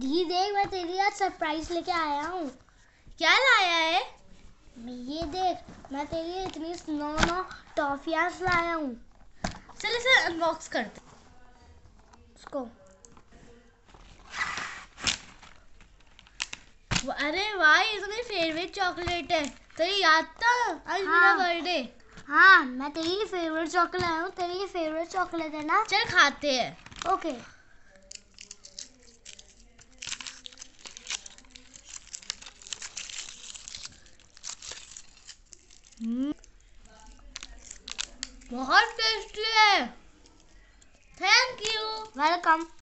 दी देख, मैं तेरे लिए आज सरप्राइज लेके आया हूँ। क्या लाया है? ये देख, मैं तेरे लिए इतनी नौ टॉफियाँ लाया हूँ। चल इसे अनबॉक्स करते उसको। अरे वाह, ये तो मेरी फेवरेट चॉकलेट है। तेरी याद था आज मेरा बर्थडे। हाँ, मैं तेरी फेवरेट चॉकलेट लाया हूँ। तेरी फेवरेट चॉकलेट है ना? चल खाते हैं। ओके, बहुत टेस्टी है। Thank you. वेलकम।